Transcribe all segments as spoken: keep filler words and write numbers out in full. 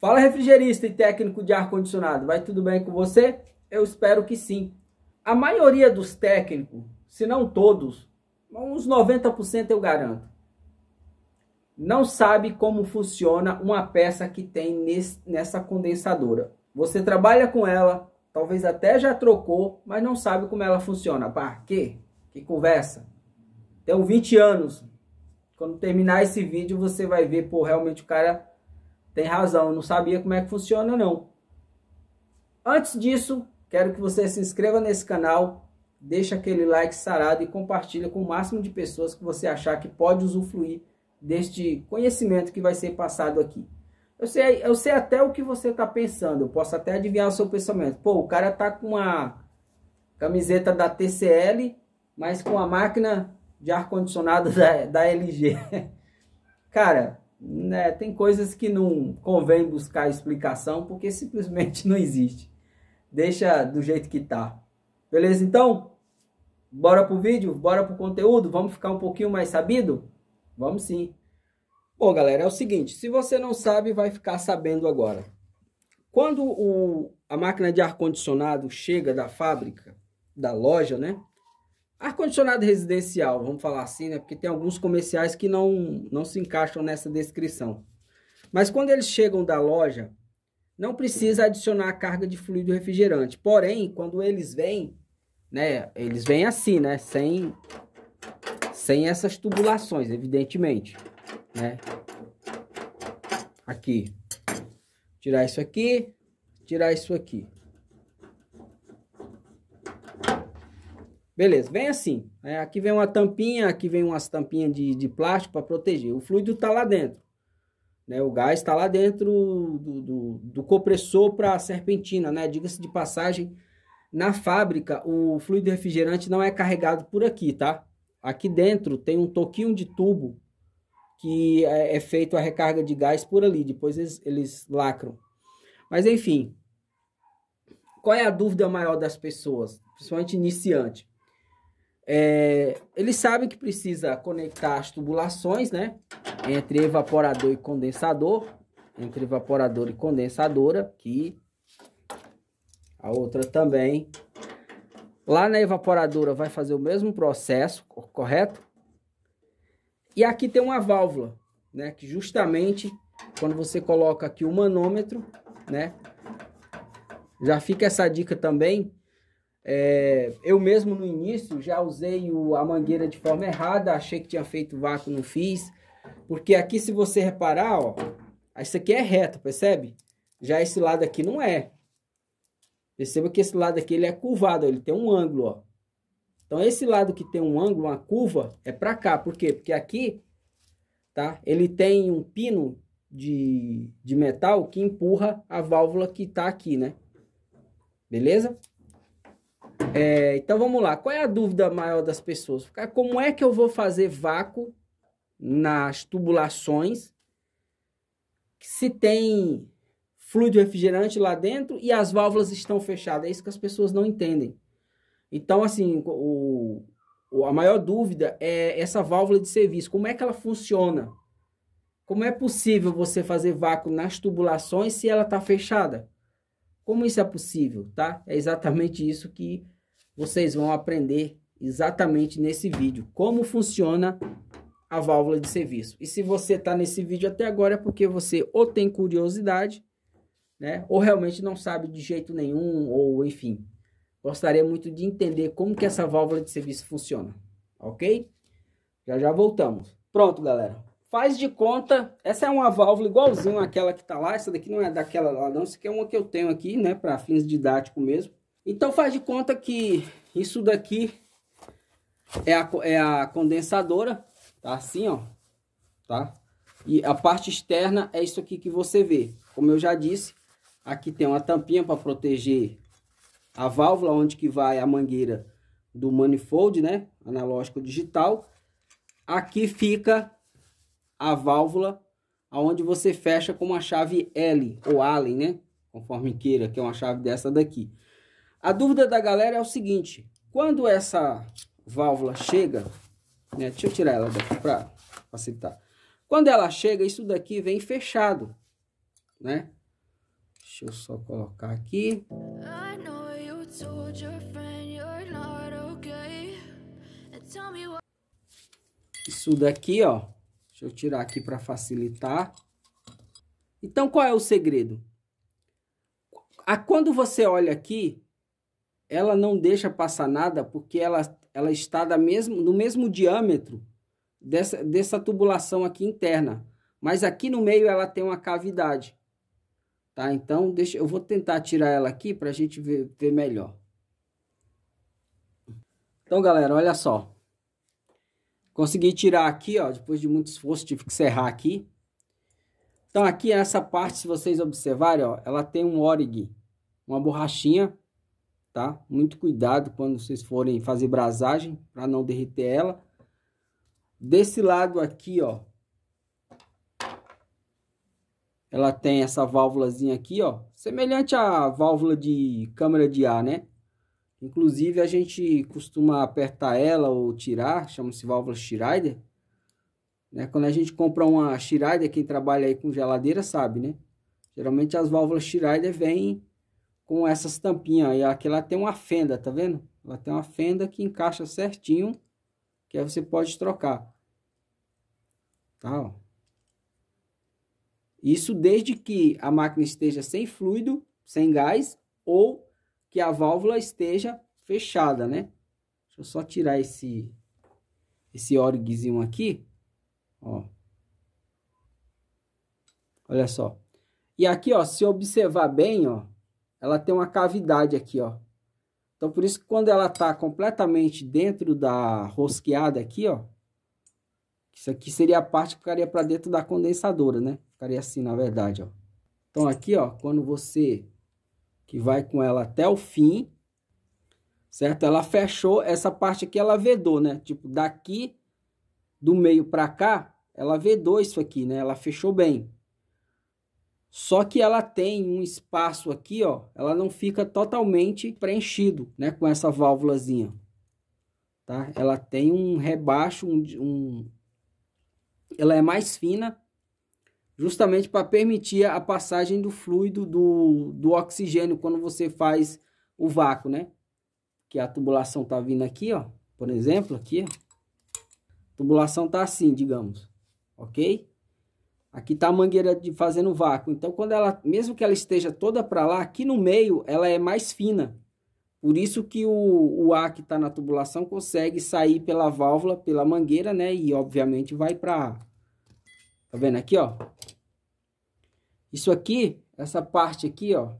Fala, refrigerista e técnico de ar-condicionado, vai tudo bem com você? Eu espero que sim. A maioria dos técnicos, se não todos, uns noventa por cento eu garanto, não sabe como funciona uma peça que tem nesse, nessa condensadora. Você trabalha com ela, talvez até já trocou, mas não sabe como ela funciona. Para quê? Que conversa? Tenho vinte anos. Quando terminar esse vídeo, você vai ver, pô, realmente o cara... tem razão, eu não sabia como é que funciona não. Antes disso, quero que você se inscreva nesse canal, deixa aquele like sarado e compartilha com o máximo de pessoas que você achar que pode usufruir deste conhecimento que vai ser passado aqui. Eu sei, eu sei até o que você está pensando, eu posso até adivinhar o seu pensamento. Pô, o cara tá com uma camiseta da T C L, mas com a máquina de ar-condicionado da, da L G. Cara... né, tem coisas que não convém buscar explicação, porque simplesmente não existe. Deixa do jeito que tá. Beleza, então? Bora pro vídeo? Bora pro conteúdo? Vamos ficar um pouquinho mais sabido? Vamos sim. Bom, galera, é o seguinte. Se você não sabe, vai ficar sabendo agora. Quando o, a máquina de ar-condicionado chega da fábrica, da loja, né? Ar-condicionado residencial, vamos falar assim, né? Porque tem alguns comerciais que não, não se encaixam nessa descrição. Mas quando eles chegam da loja, não precisa adicionar a carga de fluido refrigerante. Porém, quando eles vêm, né? Eles vêm assim, né? Sem, sem essas tubulações, evidentemente, né? Aqui. Tirar isso aqui, tirar isso aqui. Beleza, vem assim. É, aqui vem uma tampinha, aqui vem umas tampinhas de, de plástico para proteger. O fluido está lá dentro. Né? O gás está lá dentro do, do, do compressor para a serpentina. Né? Diga-se de passagem, na fábrica, o fluido refrigerante não é carregado por aqui, tá? Aqui dentro tem um toquinho de tubo que é, é feito a recarga de gás por ali. Depois eles, eles lacram. Mas, enfim, qual é a dúvida maior das pessoas, principalmente iniciante? É, ele sabe que precisa conectar as tubulações, né? Entre evaporador e condensador. Entre evaporador e condensadora. Aqui. A outra também. Lá na evaporadora vai fazer o mesmo processo, correto? E aqui tem uma válvula, né? Que justamente quando você coloca aqui o manômetro, né? Já fica essa dica também. É, eu mesmo no início já usei o, a mangueira de forma errada, achei que tinha feito vácuo, não fiz. Porque aqui, se você reparar, ó, isso aqui é reto, percebe? Já esse lado aqui não é. Perceba que esse lado aqui ele é curvado, ó, ele tem um ângulo, ó. Então esse lado que tem um ângulo, uma curva, é para cá. Por quê? Porque aqui, tá? Ele tem um pino de, de metal que empurra a válvula que tá aqui, né? Beleza? É, então vamos lá, qual é a dúvida maior das pessoas? Como é que eu vou fazer vácuo nas tubulações se tem fluido refrigerante lá dentro e as válvulas estão fechadas? É isso que as pessoas não entendem. Então assim, o, a maior dúvida é essa válvula de serviço, como é que ela funciona? Como é possível você fazer vácuo nas tubulações se ela está fechada? Como isso é possível, tá? É exatamente isso que... vocês vão aprender exatamente nesse vídeo, como funciona a válvula de serviço. E se você está nesse vídeo até agora é porque você ou tem curiosidade, né? Ou realmente não sabe de jeito nenhum, ou enfim. Gostaria muito de entender como que essa válvula de serviço funciona, ok? Já já voltamos. Pronto, galera. Faz de conta, essa é uma válvula igualzinho àquela que está lá. Essa daqui não é daquela lá não, essa aqui é uma que eu tenho aqui, né? Para fins didáticos mesmo. Então faz de conta que isso daqui é a, é a condensadora, tá assim, ó, tá? E a parte externa é isso aqui que você vê. Como eu já disse, aqui tem uma tampinha para proteger a válvula, onde que vai a mangueira do manifold, né? Analógico digital. Aqui fica a válvula, aonde você fecha com uma chave L ou Allen, né? Conforme queira, que é uma chave dessa daqui. A dúvida da galera é o seguinte, quando essa válvula chega, né, deixa eu tirar ela daqui para facilitar. Quando ela chega, isso daqui vem fechado, né? Deixa eu só colocar aqui. Isso daqui, ó. Deixa eu tirar aqui para facilitar. Então, qual é o segredo? A, quando você olha aqui, ela não deixa passar nada, porque ela, ela está da mesmo, no mesmo diâmetro dessa, dessa tubulação aqui interna. Mas aqui no meio ela tem uma cavidade. Tá? Então, deixa, eu vou tentar tirar ela aqui para a gente ver, ver melhor. Então, galera, olha só. Consegui tirar aqui, ó, depois de muito esforço, tive que serrar aqui. Então, aqui essa parte, se vocês observarem, ó, ela tem um O-ring, uma borrachinha, tá? Muito cuidado quando vocês forem fazer brasagem, para não derreter ela. Desse lado aqui, ó, ela tem essa válvulazinha aqui, ó, semelhante à válvula de câmara de ar, né? Inclusive, a gente costuma apertar ela ou tirar, chama-se válvula Schrader. Né? Quando a gente compra uma Schrader, quem trabalha aí com geladeira sabe, né? Geralmente as válvulas Schrader vêm com essas tampinhas. E aqui ela tem uma fenda, tá vendo? Ela tem uma fenda que encaixa certinho, que aí você pode trocar. Tá, ó. Isso desde que a máquina esteja sem fluido, sem gás, ou que a válvula esteja fechada, né? Deixa eu só tirar esse, esse O-ringzinho aqui, ó. Olha só. E aqui, ó, se observar bem, ó, ela tem uma cavidade aqui, ó. Então, por isso que quando ela tá completamente dentro da rosqueada aqui, ó, isso aqui seria a parte que ficaria para dentro da condensadora, né? Ficaria assim, na verdade, ó. Então, aqui, ó, quando você... que vai com ela até o fim, certo? Ela fechou essa parte aqui, ela vedou, né? Tipo, daqui do meio para cá, ela vedou isso aqui, né? Ela fechou bem. Só que ela tem um espaço aqui, ó, ela não fica totalmente preenchido, né? Com essa válvulazinha, tá? Ela tem um rebaixo, um, um... ela é mais fina, justamente para permitir a passagem do fluido do, do oxigênio quando você faz o vácuo, né? Que a tubulação tá vindo aqui, ó. Por exemplo, aqui, ó. A tubulação tá assim, digamos, ok? Aqui tá a mangueira de fazendo vácuo. Então, quando ela, mesmo que ela esteja toda para lá, aqui no meio ela é mais fina. Por isso que o, o ar que tá na tubulação consegue sair pela válvula, pela mangueira, né? E obviamente vai para, tá vendo aqui, ó? Isso aqui, essa parte aqui, ó,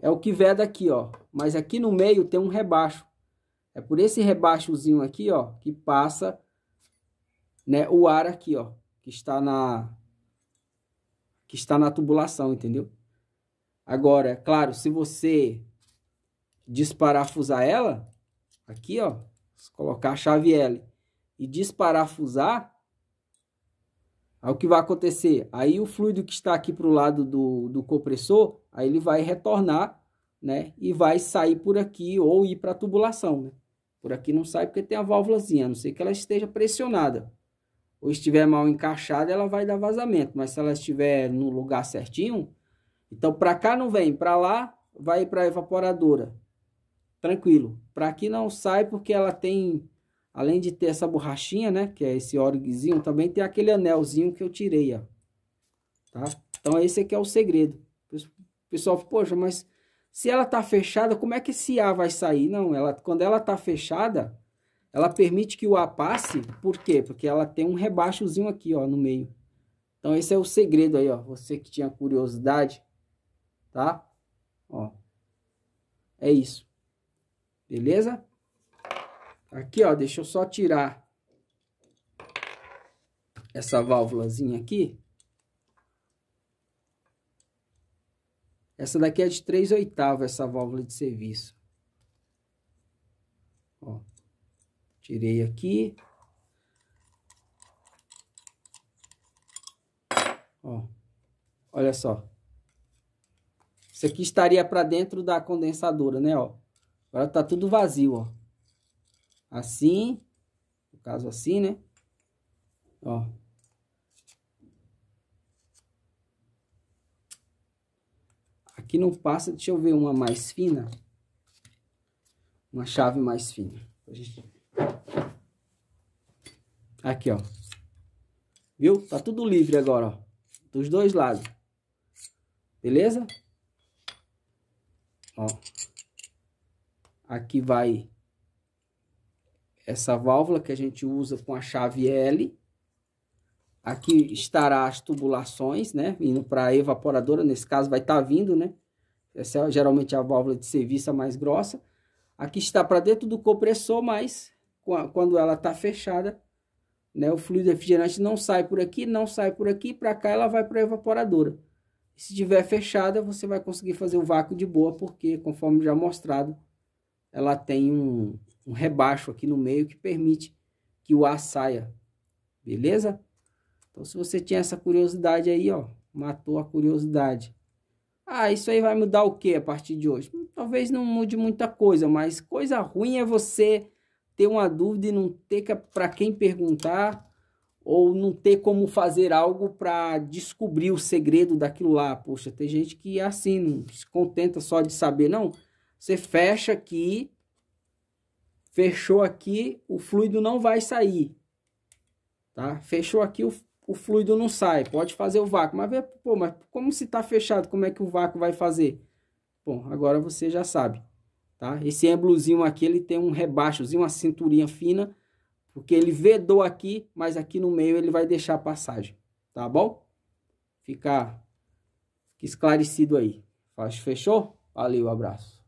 é o que veda aqui, ó. Mas aqui no meio tem um rebaixo. É por esse rebaixozinho aqui, ó, que passa, né, o ar aqui, ó, que está na que está na tubulação, entendeu? Agora, claro, se você desparafusar ela, aqui, ó, colocar a chave L e desparafusar, aí o que vai acontecer? Aí o fluido que está aqui para o lado do, do compressor, aí ele vai retornar, né? E vai sair por aqui ou ir para a tubulação, né? Por aqui não sai porque tem a válvulazinha, a não ser que ela esteja pressionada. Ou estiver mal encaixada, ela vai dar vazamento. Mas se ela estiver no lugar certinho, então para cá não vem, para lá vai para a evaporadora. Tranquilo. Para aqui não sai porque ela tem... Além de ter essa borrachinha, né, que é esse O-ringzinho, também tem aquele anelzinho que eu tirei, ó. Tá? Então, esse aqui é o segredo. O pessoal, poxa, mas se ela tá fechada, como é que esse ar vai sair? Não, ela, quando ela tá fechada, ela permite que o ar passe. Por quê? Porque ela tem um rebaixozinho aqui, ó, no meio. Então, esse é o segredo aí, ó. Você que tinha curiosidade, tá? Ó, é isso. Beleza? Aqui, ó, deixa eu só tirar essa válvulazinha aqui. Essa daqui é de três oitavos, essa válvula de serviço. Ó, tirei aqui. Ó, olha só. Isso aqui estaria para dentro da condensadora, né, ó. Agora tá tudo vazio, ó. Assim, no caso assim, né? Ó. Aqui não passa, deixa eu ver uma mais fina. Uma chave mais fina. Aqui, ó. Viu? Tá tudo livre agora, ó. Dos dois lados. Beleza? Ó. Aqui vai essa válvula que a gente usa com a chave L. Aqui estará as tubulações, né? Vindo para a evaporadora, nesse caso vai estar tá vindo, né? Essa é geralmente a válvula de serviço a mais grossa. Aqui está para dentro do compressor, mas quando ela está fechada, né? O fluido refrigerante não sai por aqui, não sai por aqui, para cá ela vai para a evaporadora. E se estiver fechada, você vai conseguir fazer o vácuo de boa, porque conforme já mostrado, ela tem um, um rebaixo aqui no meio que permite que o ar saia, beleza? Então, se você tinha essa curiosidade aí, ó, matou a curiosidade. Ah, isso aí vai mudar o que a partir de hoje? Talvez não mude muita coisa, mas coisa ruim é você ter uma dúvida e não ter que, para quem perguntar, ou não ter como fazer algo para descobrir o segredo daquilo lá. Poxa, tem gente que é assim, não se contenta só de saber, não. Você fecha aqui, fechou aqui, o fluido não vai sair, tá? Fechou aqui, o O fluido não sai, pode fazer o vácuo. Mas, pô, mas como se está fechado, como é que o vácuo vai fazer? Bom, agora você já sabe, tá? Esse embluzinho aqui, ele tem um rebaixozinho, uma cinturinha fina, porque ele vedou aqui, mas aqui no meio ele vai deixar a passagem, tá bom? Fica esclarecido aí. Fechou? Valeu, abraço.